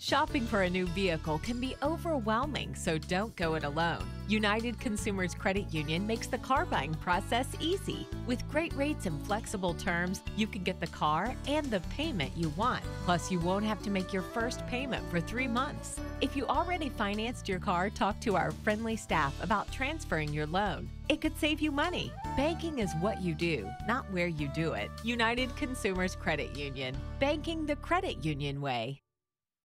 Shopping for a new vehicle can be overwhelming, so don't go it alone. United Consumers Credit Union makes the car buying process easy. With great rates and flexible terms, you can get the car and the payment you want. Plus, you won't have to make your first payment for 3 months. If you already financed your car, talk to our friendly staff about transferring your loan. It could save you money. Banking is what you do, not where you do it. United Consumers Credit Union. Banking the credit union way.